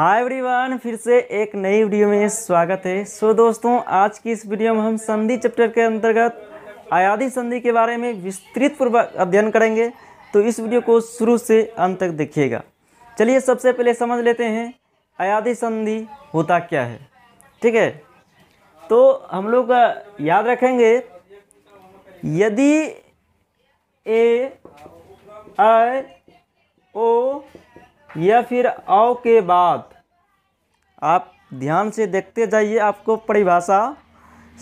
Hi everyone, फिर से एक नई वीडियो में स्वागत है। सो दोस्तों, आज की इस वीडियो में हम संधि चैप्टर के अंतर्गत अयादि संधि के बारे में विस्तृत पूर्वक अध्ययन करेंगे। तो इस वीडियो को शुरू से अंत तक देखिएगा। चलिए सबसे पहले समझ लेते हैं अयादि संधि होता क्या है। ठीक है, तो हम लोग याद रखेंगे यदि ए ऐ ओ या फिर आओ के बाद। आप ध्यान से देखते जाइए, आपको परिभाषा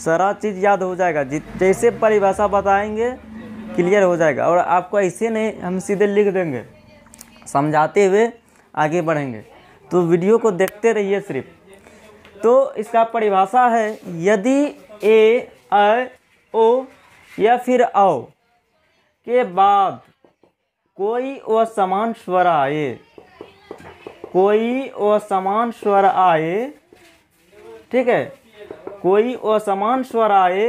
सारा चीज़ याद हो जाएगा। जैसे परिभाषा बताएंगे क्लियर हो जाएगा, और आपको ऐसे नहीं हम सीधे लिख देंगे, समझाते हुए आगे बढ़ेंगे। तो वीडियो को देखते रहिए सिर्फ। तो इसका परिभाषा है यदि ए ऐ ओ या फिर आओ के बाद कोई असमान स्वर आए, कोई असमान स्वर आए। ठीक है, कोई असमान स्वर आए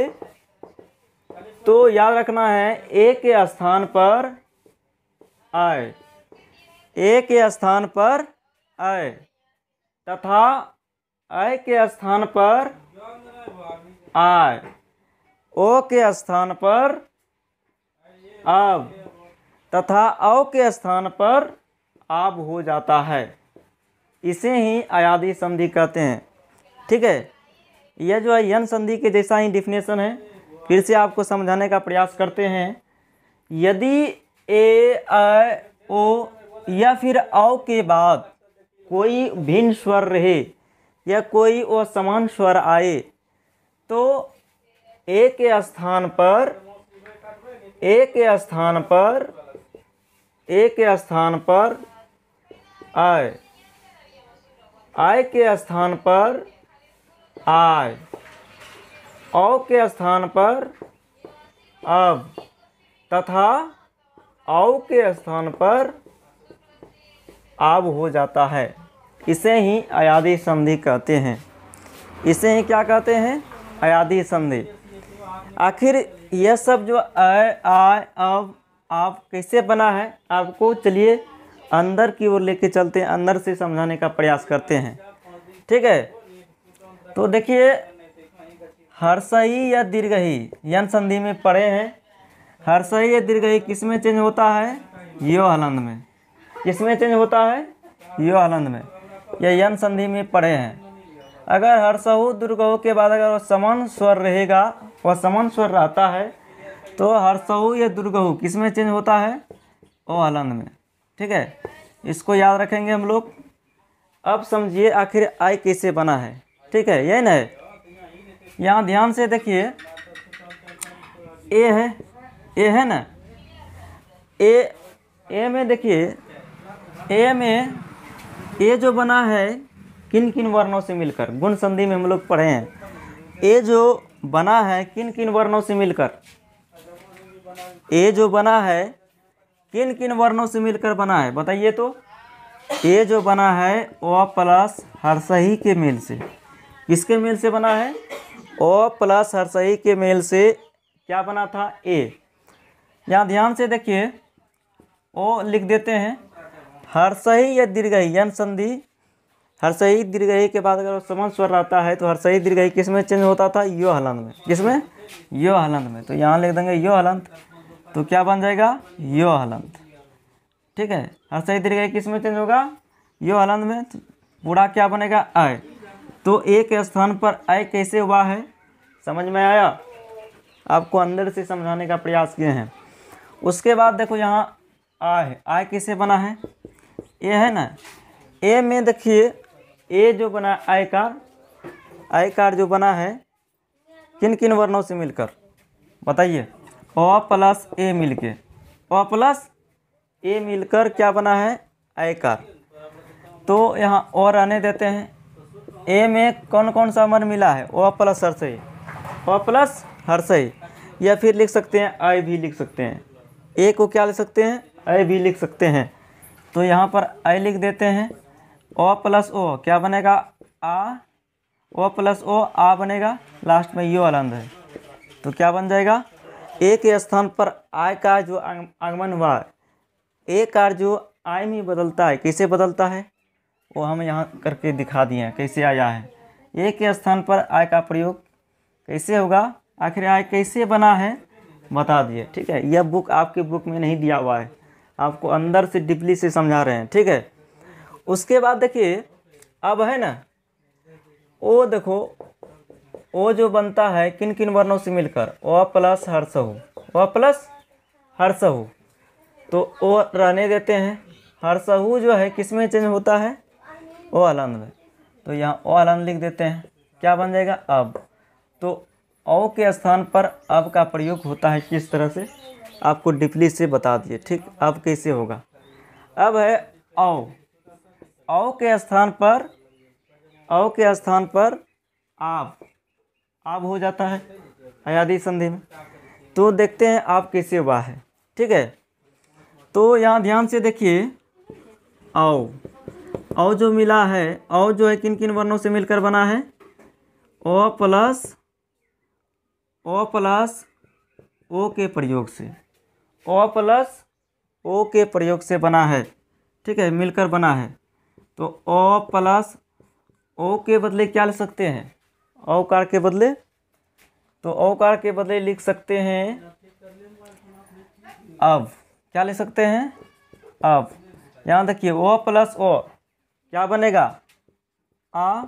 तो याद रखना है ए के स्थान पर आए, ए के स्थान पर आए तथा ऐ के स्थान पर आए, ओ के स्थान पर अब तथा औ के स्थान पर आब हो जाता है। इसे ही अयादि संधि कहते हैं। ठीक है, यह जो है यन संधि के जैसा ही डिफिनेशन है। फिर से आपको समझाने का प्रयास करते हैं। यदि ए ऐ ओ या फिर औ के बाद कोई भिन्न स्वर रहे या कोई असमान स्वर आए तो ए के स्थान पर आए, आय के स्थान पर आय, औ के स्थान पर अब तथा औ के स्थान पर आब हो जाता है। इसे ही अयादि संधि कहते हैं। इसे ही क्या कहते हैं? अयादि संधि। आखिर यह सब जो आय आय अब आप कैसे बना है, आपको चलिए अंदर की ओर लेके चलते हैं, अंदर से समझाने का प्रयास करते हैं। ठीक है, तो देखिए हर्सई या दीर्घई यन संधि में पढ़े हैं। हर्सई या दीर्घई किस में चेंज होता है? यो हलंत में। किस में चेंज होता है? यो हलंत में। या यन संधि में पढ़े हैं। अगर हर्षहु दीर्घहु के बाद अगर असमान स्वर रहेगा, वह असमान स्वर रहता है तो हर्षहु या दीर्घहु किस में चेंज होता है? ओ हलंत में। ठीक है, इसको याद रखेंगे हम लोग। अब समझिए आखिर आय कैसे बना है। ठीक है, यही ना है, यहाँ ध्यान से देखिए ए है, ए है ना, ए ए में देखिए, ए में ए जो बना है किन किन वर्णों से मिलकर, गुण संधि में हम लोग पढ़े हैं, ए जो बना है किन किन वर्णों से मिलकर, ए जो बना है किन किन वर्णों से मिलकर बना है बताइए। तो ए जो बना है ओ प्लस हर्सई के मेल से। किसके मेल से बना है? ओ प्लस हर्सई के मेल से क्या बना था? ए। यहाँ ध्यान से देखिए ओ लिख देते हैं। हर्सई या दीर्घई यन संधि, हर्सई दीर्घई के बाद अगर समान स्वर रहता है तो हर्सई दीर्घई किस में चेंज होता था? यो हलंत में। किस में? यो हलंत में। तो यहाँ लिख देंगे यो हलंत, तो क्या बन जाएगा? यो हलंत। ठीक है, हर्सई दीर्घई किस में चेंज होगा? यो हलंत में। तो पूरा क्या बनेगा? ऐ। तो ए के स्थान पर ऐ कैसे हुआ है, समझ में आया? आपको अंदर से समझाने का प्रयास किए हैं। उसके बाद देखो यहाँ आ है, आय कैसे बना है? ए है ना, ए में देखिए ए जो बना आय कार, आय कार जो बना है किन किन वर्णों से मिलकर बताइए? ओ प्लस ए मिल के, ओ प्लस ए मिलकर क्या बना है? आयकार। तो यहाँ ओ रहने देते हैं। ए में कौन कौन सा वर्ण मिला है? ओ प्लस हर्सई, ओ प्लस हर्सई, या फिर लिख सकते हैं आय भी लिख सकते हैं। ए को क्या लिख सकते हैं? आय भी लिख सकते हैं। तो यहाँ पर आय लिख देते हैं। ओ प्लस ओ क्या बनेगा? आ। ओ प्लस ओ आ बनेगा, लास्ट में यो हलंत है, तो क्या बन जाएगा? ए के स्थान पर आय का जो आगमन हुआ है, ए का जो आय में बदलता है, कैसे बदलता है? वो हम यहाँ करके दिखा दिए हैं कैसे आया है। ए के स्थान पर आय का प्रयोग कैसे होगा, आखिर आय कैसे बना है बता दिए। ठीक है, यह बुक आपके बुक में नहीं दिया हुआ है, आपको अंदर से डिपली से समझा रहे हैं। ठीक है, उसके बाद देखिए अब है ना, ओ देखो ओ जो बनता है किन किन वर्णों से मिलकर, ओ प्लस हर्ष हो, ओ प्लस हर्ष हो, तो ओ रहने देते हैं। हर्ष हो जो है किस में चेंज होता है, ओ हलंत में, तो यहाँ ओ हलंत लिख देते हैं। क्या बन जाएगा अब, तो ओ के स्थान पर अब का प्रयोग होता है किस तरह से आपको डिपली से बता दिए। ठीक, अब कैसे होगा, अब है औ, औ के स्थान पर, औ के स्थान पर आब हो जाता है अयादि संधि में। तो देखते हैं आप कैसे हुआ है। ठीक है, तो यहाँ ध्यान से देखिए औ, औ जो मिला है, औ जो है किन किन वर्णों से मिलकर बना है, O plus, O plus O के प्रयोग से, ओ प्लस ओ के प्रयोग से बना है। ठीक है, मिलकर बना है, तो ओ प्लस ओ के बदले क्या लिख सकते हैं, औकार के बदले, तो औकार के बदले लिख सकते हैं अब, क्या लिख सकते हैं अब। यहाँ देखिए ओ प्लस ओ क्या बनेगा, आ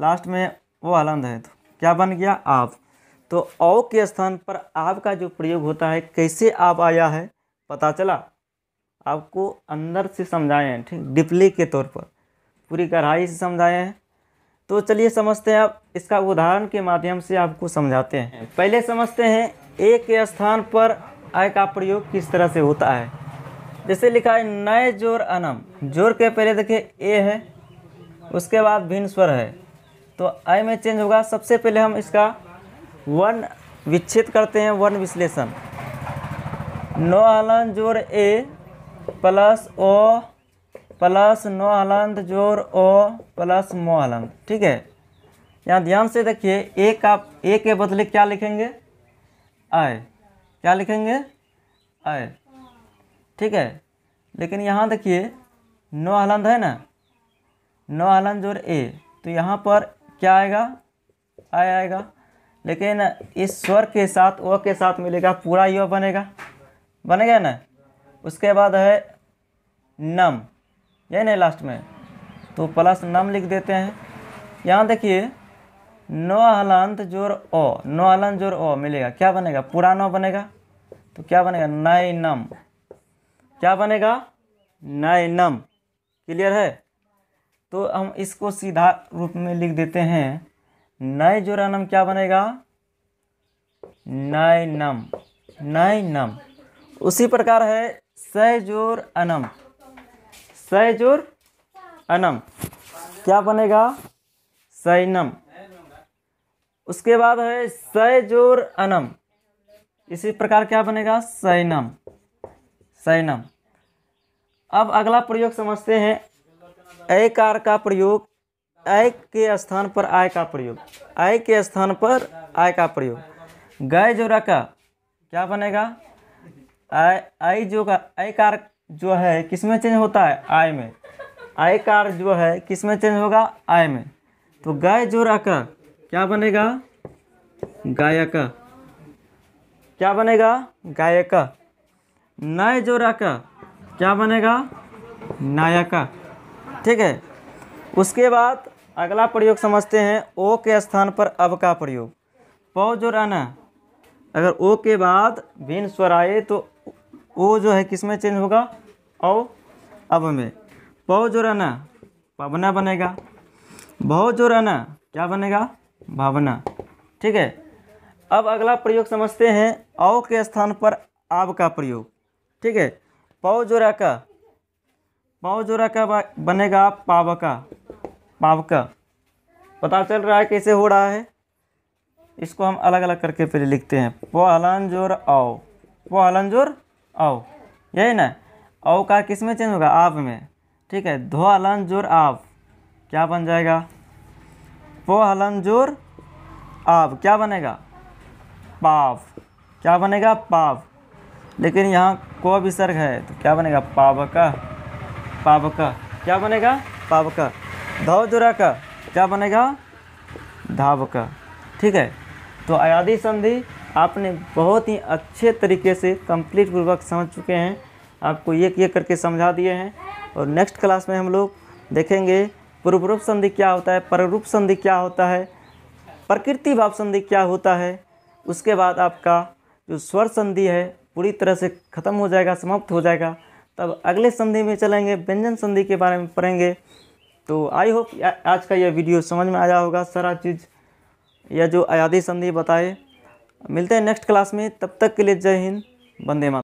लास्ट में ओ हलंत है, तो क्या बन गया आप। तो औ के स्थान पर आप का जो प्रयोग होता है कैसे आप आया है पता चला, आपको अंदर से समझाए हैं। ठीक, डिप्ली के तौर पर पूरी गहराई से समझाए हैं। तो चलिए समझते हैं, आप इसका उदाहरण के माध्यम से आपको समझाते हैं। पहले समझते हैं ए के स्थान पर आय का प्रयोग किस तरह से होता है। जैसे लिखा है नए जोर अनम, जोर के पहले देखिए ए है, उसके बाद भिन्न स्वर है, तो आय में चेंज होगा। सबसे पहले हम इसका वर्ण विच्छेद करते हैं, वर्ण विश्लेषण। नौ हलंत जोर ए प्लस ओ प्लस नौ हलंत जोर ओ प्लस मो हलंत। ठीक है, यहाँ ध्यान से देखिए ए का, ए के बदले क्या लिखेंगे आय, क्या लिखेंगे आय। ठीक है, लेकिन यहाँ देखिए नौ हलंत है ना, नौ हलंत जोर ए, तो यहाँ पर क्या आएगा, आय आएगा, लेकिन इस स्वर के साथ ओ के साथ मिलेगा, पूरा यो बनेगा, बनेगा ना। उसके बाद है नम, यही नहीं लास्ट में, तो प्लस नम लिख देते हैं। यहाँ देखिए नौ हलंत जोर ओ, नौ हलंत जोर ओ मिलेगा, क्या बनेगा, पूरा नौ बनेगा, तो क्या बनेगा नई नम, क्या बनेगा नई नम। क्लियर है, तो हम इसको सीधा रूप में लिख देते हैं, नई जोर नम क्या बनेगा नई नम, नई नम। उसी प्रकार है सह जोर अनम, सह जोर अनम क्या बनेगा सैनम। उसके बाद है सह जोर अनम, इसी प्रकार क्या बनेगा सैनम, सैनम। अब अगला प्रयोग समझते हैं अयकार का प्रयोग, अय के स्थान पर आय का प्रयोग, आय के स्थान पर आय का प्रयोग। गय जोरा का क्या बनेगा आय, आय जो का अयकार जो है किसमें चेंज होता है आय में, आयकार जो है किसमें चेंज होगा आय में, तो गाय जोर अका क्या बनेगा गायका, क्या बनेगा गायका। नय जोर अका क्या बनेगा नायका। ठीक है, उसके बाद अगला प्रयोग समझते हैं ओ के स्थान पर अब का प्रयोग। पौ जोर आना, अगर ओ के बाद भिन्न स्वर आए तो ओ जो है किसमें चेंज होगा औ, अब में। पौ जो रहना पवना बनेगा, भव जो रहना क्या बनेगा भावना। ठीक है, अब अगला प्रयोग समझते हैं औ के स्थान पर आब का प्रयोग। ठीक है, पौ जोरा का, पौ जोरा का बनेगा पावका, पावका। पता चल रहा है कैसे हो रहा है, इसको हम अलग अलग करके पहले लिखते हैं। पौ हलंत जोर औ, पौ हलंत जोर औ, यही ना। औ का किस में चेंज होगा आप में। ठीक है, धो हलंत जोर आप क्या बन जाएगा पो हलंत जोर आप, क्या बनेगा पाव, क्या बनेगा पाव। लेकिन यहाँ को विसर्ग है तो क्या बनेगा पावका, पावका क्या बनेगा पावक। धौ जोड़ा का क्या बनेगा? धावक। ठीक है, तो अयादि संधि आपने बहुत ही अच्छे तरीके से कंप्लीट पूर्वक समझ चुके हैं। आपको ये करके समझा दिए हैं। और नेक्स्ट क्लास में हम लोग देखेंगे पूर्वरूप संधि क्या होता है, पररूप संधि क्या होता है, प्रकृति भाव संधि क्या होता है। उसके बाद आपका जो स्वर संधि है पूरी तरह से ख़त्म हो जाएगा, समाप्त हो जाएगा। तब अगले संधि में चलेंगे, व्यंजन संधि के बारे में पढ़ेंगे। तो आई होप आज का यह वीडियो समझ में आया होगा सारा चीज़, यह जो अयादि संधि बताए। मिलते हैं नेक्स्ट क्लास में, तब तक के लिए जय हिंद, वंदे मातरम।